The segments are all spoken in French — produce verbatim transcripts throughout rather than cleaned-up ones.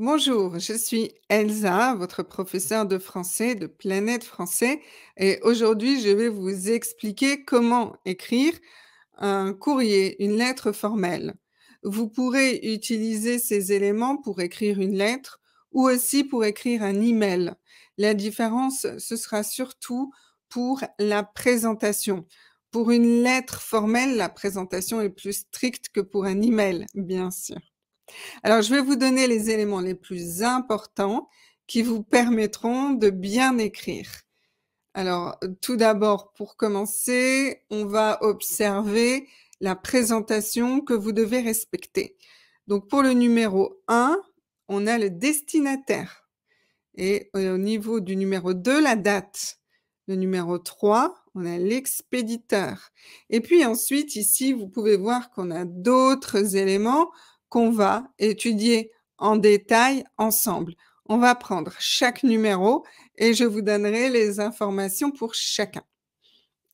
Bonjour, je suis Elsa, votre professeure de français de Planète Français, et aujourd'hui je vais vous expliquer comment écrire un courrier, une lettre formelle. Vous pourrez utiliser ces éléments pour écrire une lettre ou aussi pour écrire un email. La différence, ce sera surtout pour la présentation. Pour une lettre formelle, la présentation est plus stricte que pour un email, bien sûr. Alors, je vais vous donner les éléments les plus importants qui vous permettront de bien écrire. Alors, tout d'abord, pour commencer, on va observer la présentation que vous devez respecter. Donc, pour le numéro un, on a le destinataire. Et au niveau du numéro deux, la date. Le numéro trois, on a l'expéditeur. Et puis ensuite, ici, vous pouvez voir qu'on a d'autres éléments qu'on va étudier en détail ensemble. On va prendre chaque numéro et je vous donnerai les informations pour chacun.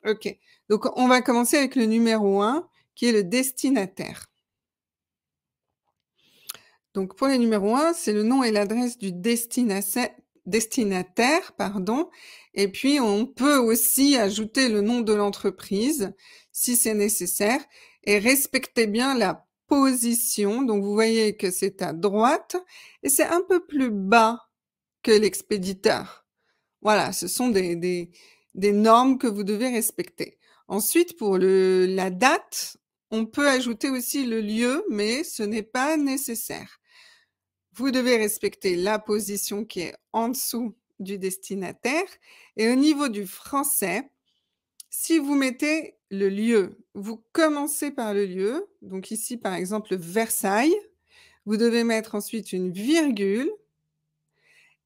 Ok, donc on va commencer avec le numéro un qui est le destinataire. Donc pour le numéro un, c'est le nom et l'adresse du destinataire, pardon. Et puis on peut aussi ajouter le nom de l'entreprise si c'est nécessaire et respectez bien la position, donc vous voyez que c'est à droite et c'est un peu plus bas que l'expéditeur. Voilà, ce sont des, des, des normes que vous devez respecter. Ensuite, pour le, la date, on peut ajouter aussi le lieu, mais ce n'est pas nécessaire. Vous devez respecter la position qui est en dessous du destinataire. Et au niveau du français, si vous mettez le lieu, vous commencez par le lieu, donc ici par exemple Versailles, vous devez mettre ensuite une virgule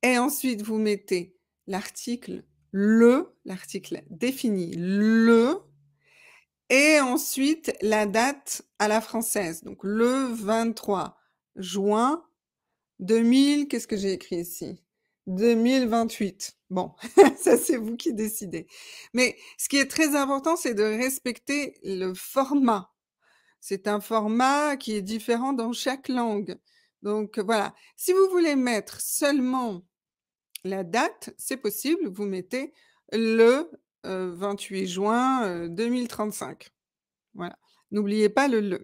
et ensuite vous mettez l'article le, l'article défini le et ensuite la date à la française, donc le vingt-trois juin deux mille, qu'est-ce que j'ai écrit ici ? deux mille vingt-huit. Bon, ça c'est vous qui décidez. Mais ce qui est très important, c'est de respecter le format. C'est un format qui est différent dans chaque langue. Donc voilà, si vous voulez mettre seulement la date, c'est possible, vous mettez le euh, vingt-huit juin deux mille trente-cinq. Voilà, n'oubliez pas le « le ».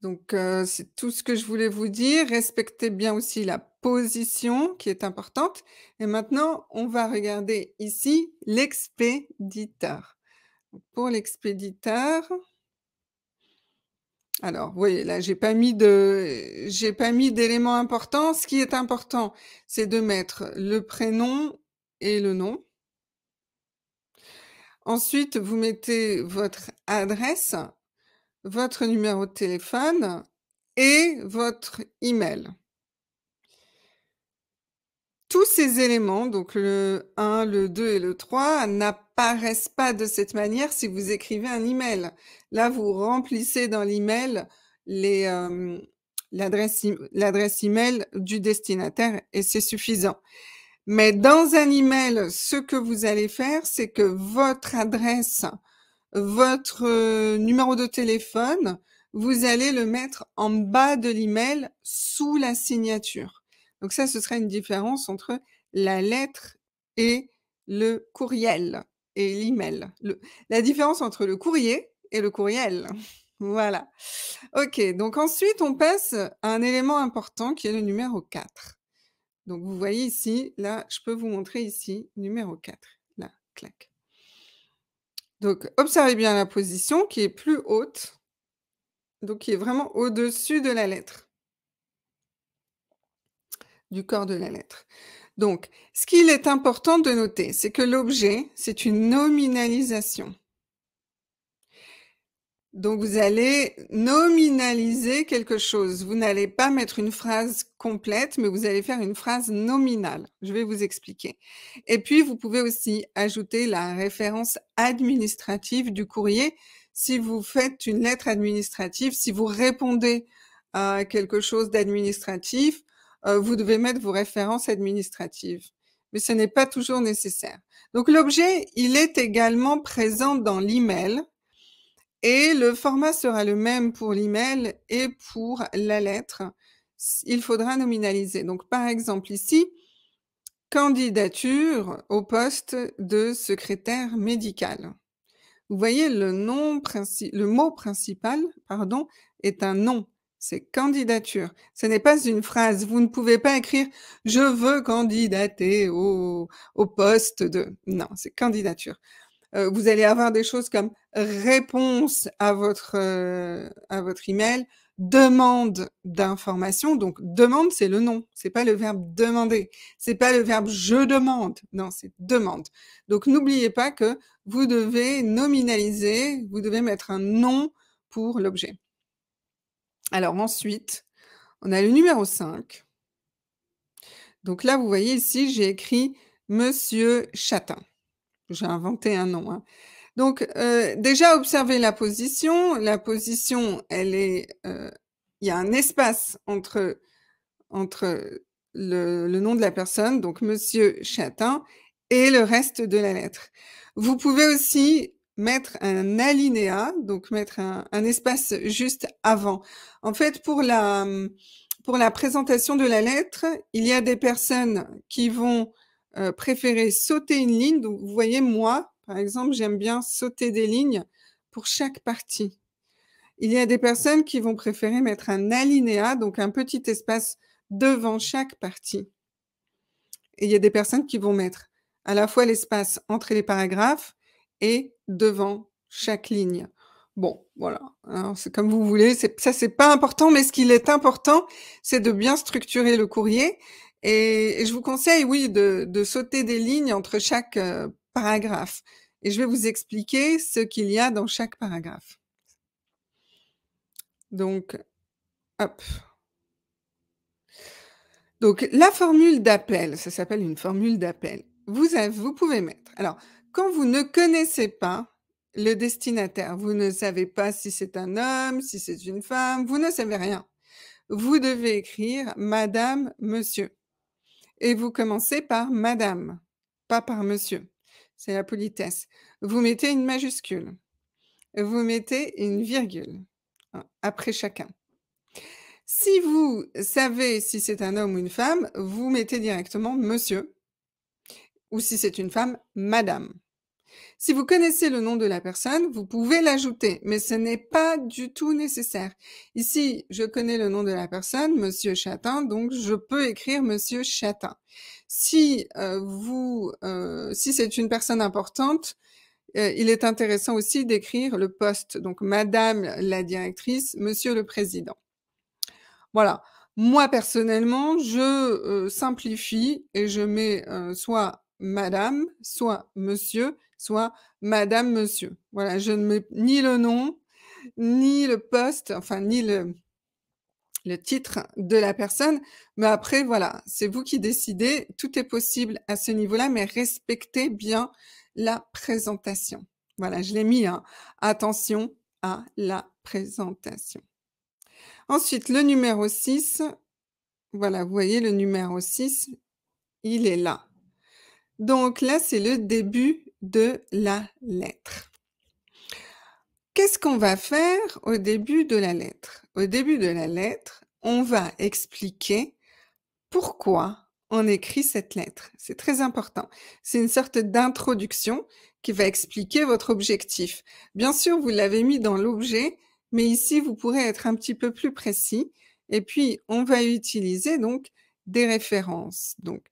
Donc, euh, c'est tout ce que je voulais vous dire. Respectez bien aussi la position qui est importante. Et maintenant, on va regarder ici l'expéditeur. Pour l'expéditeur, alors, vous voyez, là, j'ai pas mis de, j'ai pas mis d'éléments importants. Ce qui est important, c'est de mettre le prénom et le nom. Ensuite, vous mettez votre adresse, votre numéro de téléphone et votre email. Tous ces éléments, donc le un, le deux et le trois, n'apparaissent pas de cette manière si vous écrivez un email. Là, vous remplissez dans l'email euh, l'adresse email du destinataire et c'est suffisant. Mais dans un email, ce que vous allez faire, c'est que votre adresse, votre numéro de téléphone, vous allez le mettre en bas de l'email sous la signature. Donc ça, ce sera une différence entre la lettre et le courriel et l'email. Le, la différence entre le courrier et le courriel. Voilà. Ok, donc ensuite, on passe à un élément important qui est le numéro quatre. Donc vous voyez ici, là, je peux vous montrer ici, numéro quatre. Là, clac. Donc, observez bien la position qui est plus haute, donc qui est vraiment au-dessus de la lettre, du corps de la lettre. Donc, ce qu'il est important de noter, c'est que l'objet, c'est une nominalisation. Donc, vous allez nominaliser quelque chose. Vous n'allez pas mettre une phrase complète, mais vous allez faire une phrase nominale. Je vais vous expliquer. Et puis, vous pouvez aussi ajouter la référence administrative du courrier. Si vous faites une lettre administrative, si vous répondez à quelque chose d'administratif, euh, vous devez mettre vos références administratives. Mais ce n'est pas toujours nécessaire. Donc, l'objet, il est également présent dans l'email. Et le format sera le même pour l'email et pour la lettre. il faudra nominaliser. Donc, par exemple, ici, candidature au poste de secrétaire médical. Vous voyez, le, nom princi- le mot principal pardon, est un nom. C'est candidature. Ce n'est pas une phrase. Vous ne pouvez pas écrire « je veux candidater au, au poste de… » Non, c'est candidature. Euh, vous allez avoir des choses comme « réponse à votre, euh, à votre email », demande d'information, donc demande c'est le nom, c'est pas le verbe demander, c'est pas le verbe je demande, non c'est demande. Donc n'oubliez pas que vous devez nominaliser, vous devez mettre un nom pour l'objet. Alors ensuite, on a le numéro cinq. Donc là vous voyez ici j'ai écrit Monsieur Châtain. J'ai inventé un nom, hein. Donc, euh, déjà, observez la position. La position, elle est, euh, il y a un espace entre, entre le, le nom de la personne, donc Monsieur Châtain, et le reste de la lettre. Vous pouvez aussi mettre un alinéa, donc mettre un, un espace juste avant. En fait, pour la, pour la présentation de la lettre, il y a des personnes qui vont euh, préférer sauter une ligne. Donc, vous voyez, moi, par exemple, j'aime bien sauter des lignes pour chaque partie. Il y a des personnes qui vont préférer mettre un alinéa, donc un petit espace devant chaque partie. Et il y a des personnes qui vont mettre à la fois l'espace entre les paragraphes et devant chaque ligne. Bon, voilà, c'est comme vous voulez. Ça, c'est pas important, mais ce qui est important, c'est de bien structurer le courrier. Et, et je vous conseille, oui, de, de sauter des lignes entre chaque euh, paragraphe. Et je vais vous expliquer ce qu'il y a dans chaque paragraphe. Donc, hop. Donc, la formule d'appel, ça s'appelle une formule d'appel. Vous, avez, vous pouvez mettre. Alors, quand vous ne connaissez pas le destinataire, vous ne savez pas si c'est un homme, si c'est une femme, vous ne savez rien. Vous devez écrire Madame, Monsieur. Et vous commencez par Madame, pas par Monsieur. C'est la politesse. Vous mettez une majuscule. Vous mettez une virgule hein, après chacun. Si vous savez si c'est un homme ou une femme, vous mettez directement Monsieur. Ou si c'est une femme, Madame. Si vous connaissez le nom de la personne, vous pouvez l'ajouter, mais ce n'est pas du tout nécessaire. Ici, je connais le nom de la personne, Monsieur Châtain, donc je peux écrire Monsieur Châtain. Si, euh, vous, euh, si c'est une personne importante, euh, il est intéressant aussi d'écrire le poste, donc Madame la directrice, Monsieur le président. Voilà. Moi, personnellement, je euh, simplifie et je mets euh, soit Madame, soit Monsieur, soit Madame, Monsieur. Voilà, je ne mets ni le nom, ni le poste, enfin, ni le, le titre de la personne. Mais après, voilà, c'est vous qui décidez. Tout est possible à ce niveau-là, mais respectez bien la présentation. Voilà, je l'ai mis, hein. Attention à la présentation. Ensuite, le numéro six. Voilà, vous voyez, le numéro six, il est là. Donc là, c'est le début de la lettre. Qu'est-ce qu'on va faire au début de la lettre? Au début de la lettre, on va expliquer pourquoi on écrit cette lettre. C'est très important. C'est une sorte d'introduction qui va expliquer votre objectif. Bien sûr, vous l'avez mis dans l'objet, mais ici, vous pourrez être un petit peu plus précis. Et puis, on va utiliser donc des références. Donc,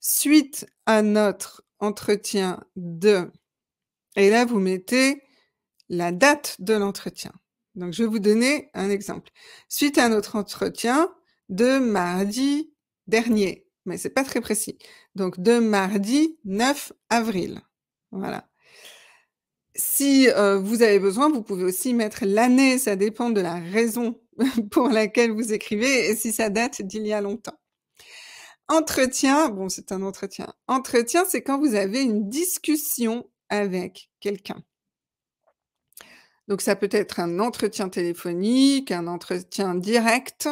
suite à notre entretien de, et là vous mettez la date de l'entretien. Donc je vais vous donner un exemple. Suite à notre entretien de mardi dernier, mais c'est pas très précis. Donc de mardi neuf avril. Voilà. Si euh, vous avez besoin, vous pouvez aussi mettre l'année, ça dépend de la raison pour laquelle vous écrivez et si ça date d'il y a longtemps. Entretien, bon c'est un entretien. Entretien, c'est quand vous avez une discussion avec quelqu'un. Donc ça peut être un entretien téléphonique, un entretien direct.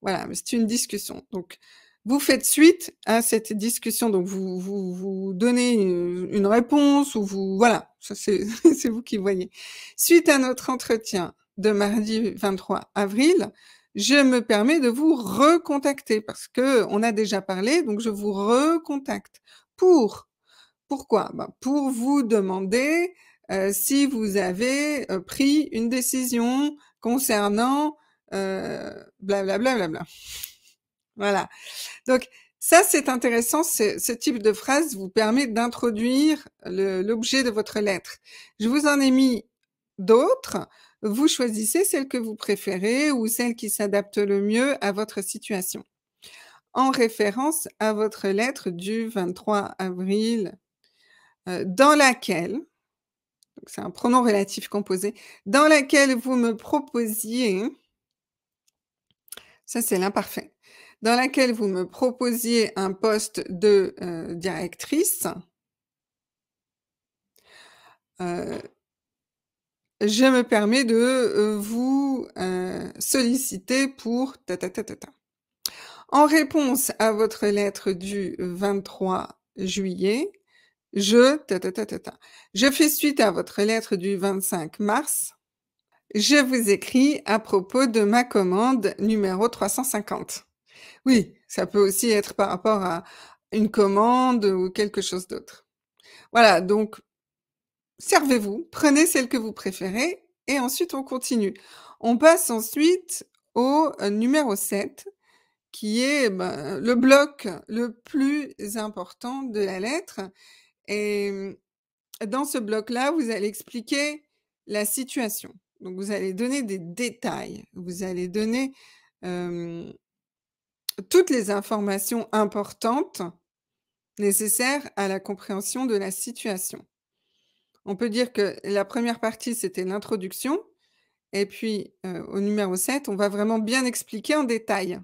Voilà, mais c'est une discussion. Donc vous faites suite à cette discussion. Donc vous vous, vous donnez une, une réponse ou vous voilà, ça c'est vous qui voyez. Suite à notre entretien de mardi vingt-trois avril, je me permets de vous recontacter parce qu'on a déjà parlé, donc je vous recontacte. Pour, pourquoi? Ben pour vous demander euh, si vous avez euh, pris une décision concernant blablabla. Euh, bla bla bla. Voilà. Donc, ça, c'est intéressant. Ce type de phrase vous permet d'introduire l'objet de votre lettre. Je vous en ai mis d'autres. Vous choisissez celle que vous préférez ou celle qui s'adapte le mieux à votre situation. En référence à votre lettre du vingt-trois avril, euh, dans laquelle, c'est un pronom relatif composé, dans laquelle vous me proposiez, ça c'est l'imparfait, dans laquelle vous me proposiez un poste de euh, directrice, euh, je me permets de euh, vous euh, solliciter pour ta ta ta ta ta. En réponse à votre lettre du vingt-trois juillet, je ta ta ta ta ta. Je fais suite à votre lettre du vingt-cinq mars. Je vous écris à propos de ma commande numéro trois cent cinquante. Oui, ça peut aussi être par rapport à une commande ou quelque chose d'autre. Voilà, donc servez-vous, prenez celle que vous préférez et ensuite on continue. On passe ensuite au numéro sept qui est ben, le bloc le plus important de la lettre. Et dans ce bloc-là, vous allez expliquer la situation. Donc vous allez donner des détails, vous allez donner euh, toutes les informations importantes nécessaires à la compréhension de la situation. On peut dire que la première partie, c'était l'introduction. Et puis, euh, au numéro sept, on va vraiment bien expliquer en détail.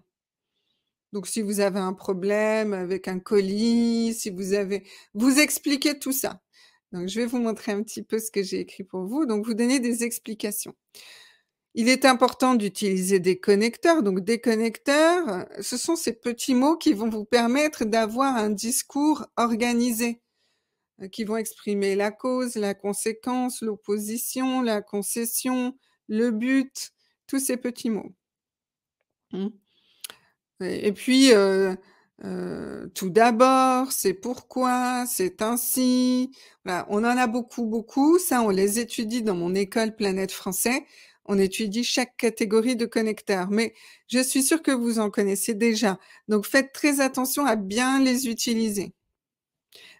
Donc, si vous avez un problème avec un colis, si vous avez... Vous expliquez tout ça. Donc, je vais vous montrer un petit peu ce que j'ai écrit pour vous. Donc, vous donnez des explications. Il est important d'utiliser des connecteurs. Donc, des connecteurs, ce sont ces petits mots qui vont vous permettre d'avoir un discours organisé, qui vont exprimer la cause, la conséquence, l'opposition, la concession, le but, tous ces petits mots. Et puis, euh, euh, tout d'abord, c'est pourquoi, c'est ainsi. Voilà, on en a beaucoup, beaucoup. Ça, on les étudie dans mon école Planète Français. On étudie chaque catégorie de connecteurs, mais je suis sûre que vous en connaissez déjà. Donc, faites très attention à bien les utiliser.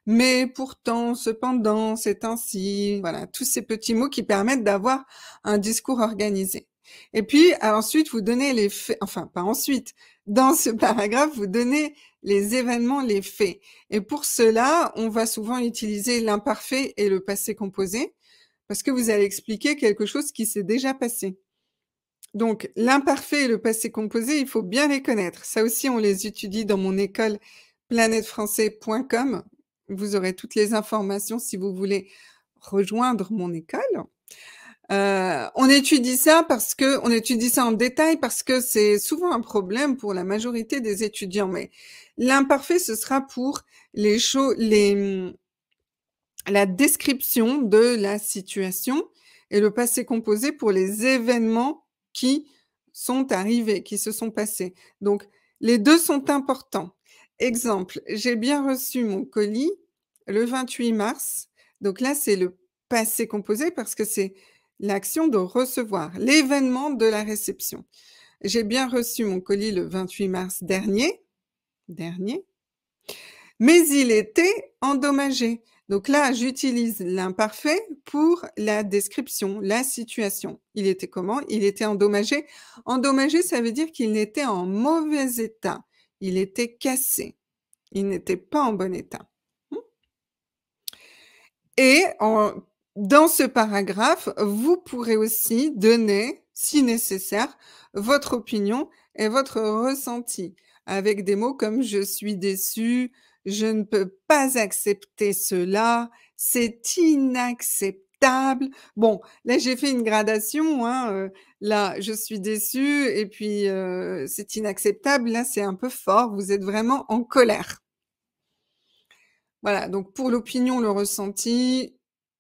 Mais pourtant, cependant, c'est ainsi. Voilà, tous ces petits mots qui permettent d'avoir un discours organisé. Et puis, ensuite, vous donnez les faits. Enfin, pas ensuite. Dans ce paragraphe, vous donnez les événements, les faits. Et pour cela, on va souvent utiliser l'imparfait et le passé composé, parce que vous allez expliquer quelque chose qui s'est déjà passé. Donc, l'imparfait et le passé composé, il faut bien les connaître. Ça aussi, on les étudie dans mon école planète français point com. Vous aurez toutes les informations si vous voulez rejoindre mon école. Euh, on étudie ça parce que, on étudie ça en détail parce que c'est souvent un problème pour la majorité des étudiants. Mais l'imparfait, ce sera pour les choses, les la description de la situation et le passé composé pour les événements qui sont arrivés, qui se sont passés. Donc, les deux sont importants. Exemple, j'ai bien reçu mon colis le vingt-huit mars. Donc là, c'est le passé composé parce que c'est l'action de recevoir, l'événement de la réception. J'ai bien reçu mon colis le vingt-huit mars dernier, dernier, mais il était endommagé. Donc là, j'utilise l'imparfait pour la description, la situation. Il était comment? Il était endommagé. Endommagé, ça veut dire qu'il était en mauvais état. Il était cassé. Il n'était pas en bon état. Et en, dans ce paragraphe, vous pourrez aussi donner, si nécessaire, votre opinion et votre ressenti avec des mots comme « je suis déçu », je ne peux pas accepter cela, c'est inacceptable. Bon, là, j'ai fait une gradation, hein, euh, là, je suis déçue et puis euh, c'est inacceptable. Là, c'est un peu fort, vous êtes vraiment en colère. Voilà, donc pour l'opinion, le ressenti,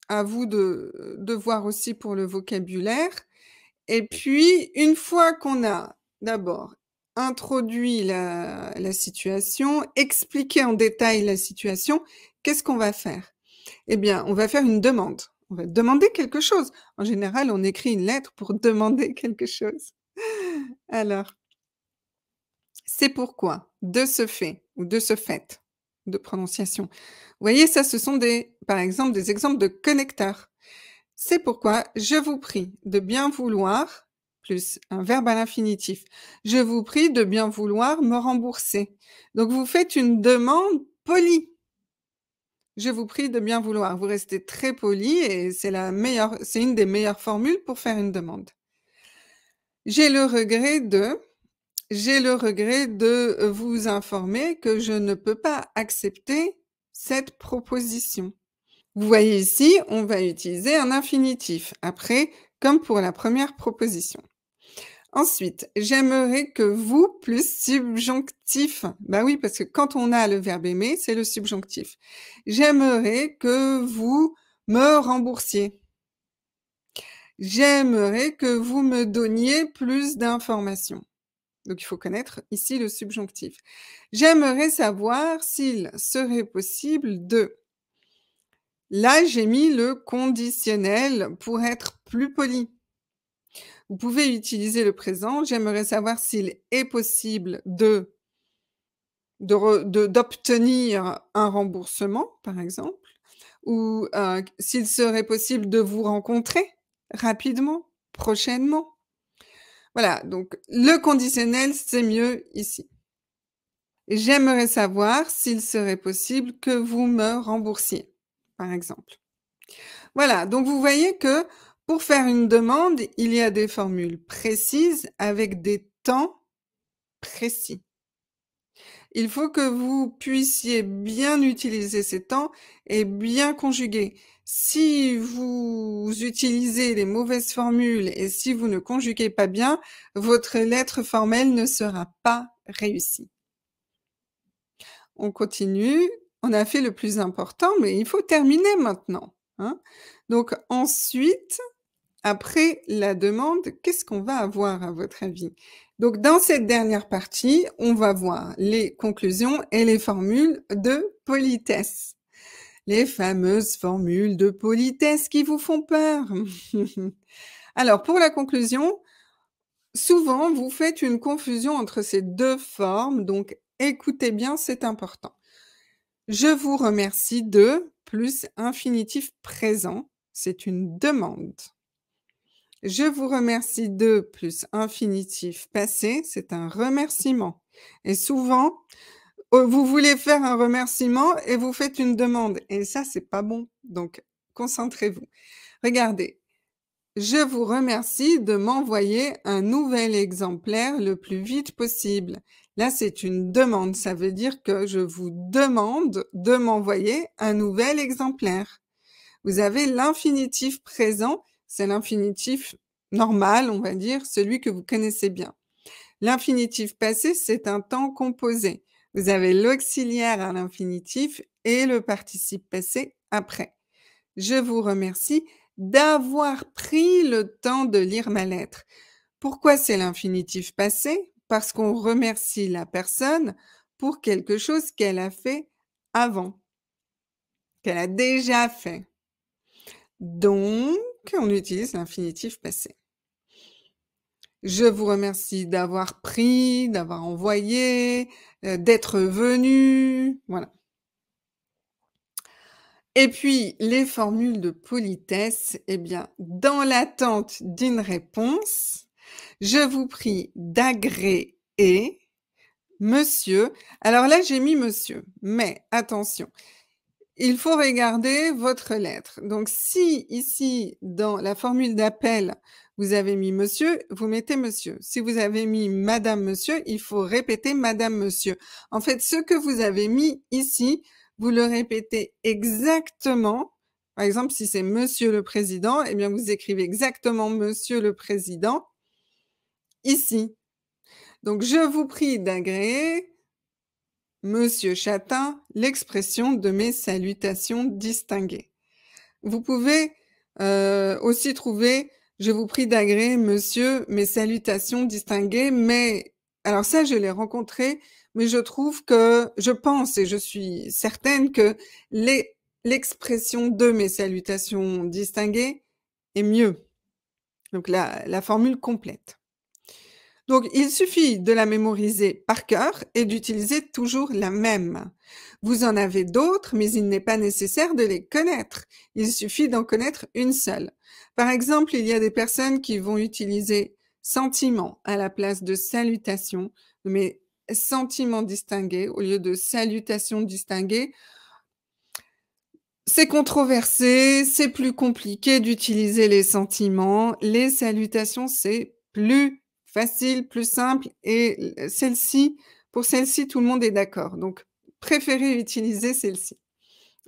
à vous de, de voir aussi pour le vocabulaire. Et puis, une fois qu'on a D'abord, introduit la, la situation, expliquer en détail la situation. Qu'est-ce qu'on va faire? Eh bien, on va faire une demande. On va demander quelque chose. En général, on écrit une lettre pour demander quelque chose. Alors, c'est pourquoi, de ce fait ou de ce fait de prononciation. Vous voyez, ça, ce sont des, par exemple, des exemples de connecteurs. C'est pourquoi je vous prie de bien vouloir, plus un verbe à l'infinitif, je vous prie de bien vouloir me rembourser. Donc, vous faites une demande polie. Je vous prie de bien vouloir. Vous restez très poli et c'est la meilleure, c'est une des meilleures formules pour faire une demande. J'ai le regret de... J'ai le regret de vous informer que je ne peux pas accepter cette proposition. Vous voyez ici, on va utiliser un infinitif, après, comme pour la première proposition. Ensuite, j'aimerais que vous, plus subjonctif. Bah oui, parce que quand on a le verbe aimer, c'est le subjonctif. J'aimerais que vous me remboursiez. J'aimerais que vous me donniez plus d'informations. Donc, il faut connaître ici le subjonctif. J'aimerais savoir s'il serait possible de... Là, j'ai mis le conditionnel pour être plus poli. Vous pouvez utiliser le présent. J'aimerais savoir s'il est possible de, de re, de, d'obtenir un remboursement, par exemple, ou euh, s'il serait possible de vous rencontrer rapidement, prochainement. Voilà, donc le conditionnel, c'est mieux ici. J'aimerais savoir s'il serait possible que vous me remboursiez, par exemple. Voilà, donc vous voyez que pour faire une demande, il y a des formules précises avec des temps précis. Il faut que vous puissiez bien utiliser ces temps et bien conjuguer. Si vous utilisez les mauvaises formules et si vous ne conjuguez pas bien, votre lettre formelle ne sera pas réussie. On continue. On a fait le plus important, mais il faut terminer maintenant, hein. Donc ensuite, après la demande, qu'est-ce qu'on va avoir à votre avis? Donc dans cette dernière partie, on va voir les conclusions et les formules de politesse. Les fameuses formules de politesse qui vous font peur. Alors, pour la conclusion, souvent, vous faites une confusion entre ces deux formes. Donc, écoutez bien, c'est important. Je vous remercie de plus infinitif présent. C'est une demande. Je vous remercie de plus infinitif passé. C'est un remerciement. Et souvent... Vous voulez faire un remerciement et vous faites une demande. Et ça, c'est pas bon. Donc, concentrez-vous. Regardez. Je vous remercie de m'envoyer un nouvel exemplaire le plus vite possible. Là, c'est une demande. Ça veut dire que je vous demande de m'envoyer un nouvel exemplaire. Vous avez l'infinitif présent. C'est l'infinitif normal, on va dire, celui que vous connaissez bien. L'infinitif passé, c'est un temps composé. Vous avez l'auxiliaire à l'infinitif et le participe passé après. Je vous remercie d'avoir pris le temps de lire ma lettre. Pourquoi c'est l'infinitif passé? Parce qu'on remercie la personne pour quelque chose qu'elle a fait avant, qu'elle a déjà fait. Donc, on utilise l'infinitif passé. Je vous remercie d'avoir pris, d'avoir envoyé, euh, d'être venu, voilà. Et puis, les formules de politesse, eh bien, dans l'attente d'une réponse, je vous prie d'agréer, monsieur. Alors là, j'ai mis monsieur, mais attention, il faut regarder votre lettre. Donc, si ici, dans la formule d'appel, vous avez mis monsieur, vous mettez monsieur. Si vous avez mis madame, monsieur, il faut répéter madame, monsieur. En fait, ce que vous avez mis ici, vous le répétez exactement. Par exemple, si c'est monsieur le président, eh bien, vous écrivez exactement monsieur le président ici. Donc, je vous prie d'agréer, monsieur Châtain, l'expression de mes salutations distinguées. Vous pouvez euh, aussi trouver... Je vous prie d'agréer, monsieur, mes salutations distinguées, mais, alors ça, je l'ai rencontré, mais je trouve que, je pense et je suis certaine que les, l'expression de mes salutations distinguées est mieux. Donc, la, la formule complète. Donc, il suffit de la mémoriser par cœur et d'utiliser toujours la même. Vous en avez d'autres, mais il n'est pas nécessaire de les connaître. Il suffit d'en connaître une seule. Par exemple, il y a des personnes qui vont utiliser « sentiment » à la place de « salutation », mais « sentiment distingué » au lieu de « salutation distinguée ». C'est controversé, c'est plus compliqué d'utiliser les sentiments. Les salutations, c'est plus facile, plus simple, et celle-ci, pour celle-ci, tout le monde est d'accord. Donc, préférez utiliser celle-ci.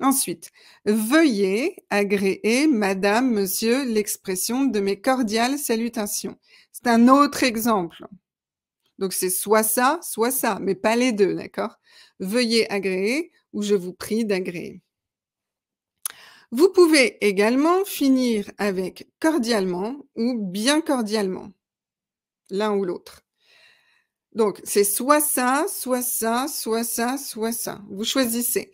Ensuite, veuillez agréer, madame, monsieur, l'expression de mes cordiales salutations. C'est un autre exemple. Donc, c'est soit ça, soit ça, mais pas les deux, d'accord? Veuillez agréer ou je vous prie d'agréer. Vous pouvez également finir avec cordialement ou bien cordialement. L'un ou l'autre. Donc, c'est soit ça, soit ça, soit ça, soit ça. Vous choisissez.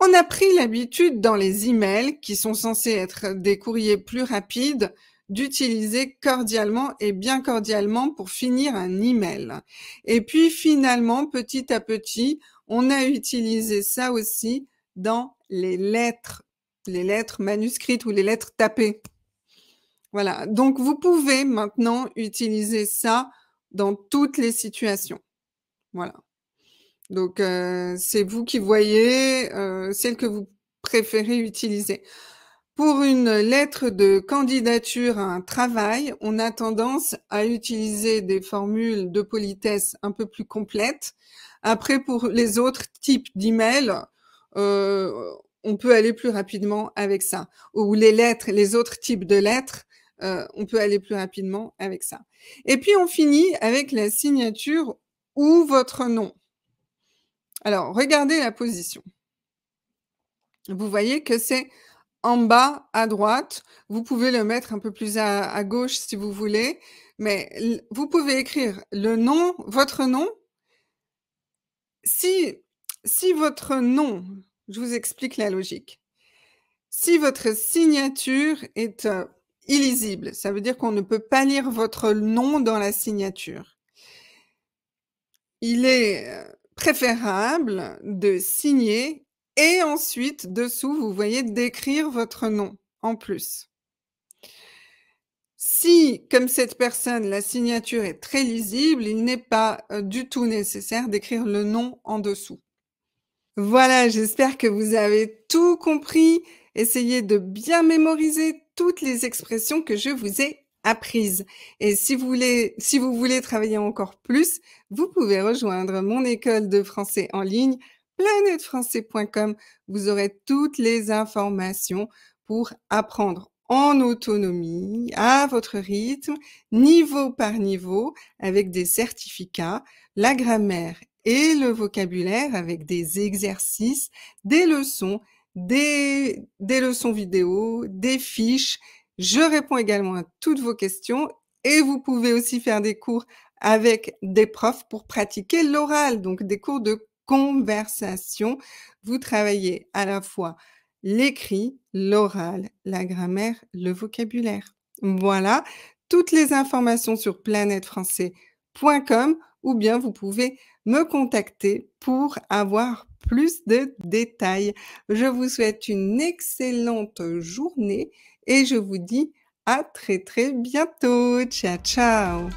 On a pris l'habitude dans les emails, qui sont censés être des courriers plus rapides, d'utiliser cordialement et bien cordialement pour finir un email. Et puis, finalement, petit à petit, on a utilisé ça aussi dans les lettres, les lettres manuscrites ou les lettres tapées. Voilà, donc vous pouvez maintenant utiliser ça dans toutes les situations. Voilà, donc euh, c'est vous qui voyez euh, celle que vous préférez utiliser. Pour une lettre de candidature à un travail, on a tendance à utiliser des formules de politesse un peu plus complètes. Après, pour les autres types d'emails, euh, on peut aller plus rapidement avec ça. Ou les lettres, les autres types de lettres, Euh, on peut aller plus rapidement avec ça. Et puis, on finit avec la signature ou votre nom. Alors, regardez la position. Vous voyez que c'est en bas à droite. Vous pouvez le mettre un peu plus à, à gauche si vous voulez, mais vous pouvez écrire le nom, votre nom. Si, si votre nom, je vous explique la logique. Si votre signature est... Euh, illisible, ça veut dire qu'on ne peut pas lire votre nom dans la signature. Il est préférable de signer et ensuite, dessous, vous voyez, d'écrire votre nom en plus. Si, comme cette personne, la signature est très lisible, il n'est pas du tout nécessaire d'écrire le nom en dessous. Voilà, j'espère que vous avez tout compris. Essayez de bien mémoriser toutes les expressions que je vous ai apprises. Et si vous voulez, si vous voulez travailler encore plus, vous pouvez rejoindre mon école de français en ligne, planète français point com. Vous aurez toutes les informations pour apprendre en autonomie, à votre rythme, niveau par niveau, avec des certificats, la grammaire et le vocabulaire, avec des exercices, des leçons, Des, des leçons vidéo, des fiches. Je réponds également à toutes vos questions et vous pouvez aussi faire des cours avec des profs pour pratiquer l'oral, donc des cours de conversation. Vous travaillez à la fois l'écrit, l'oral, la grammaire, le vocabulaire. Voilà, toutes les informations sur planète français point com ou bien vous pouvez me contacter pour avoir plus de détails. Je vous souhaite une excellente journée et je vous dis à très très bientôt. Ciao, ciao!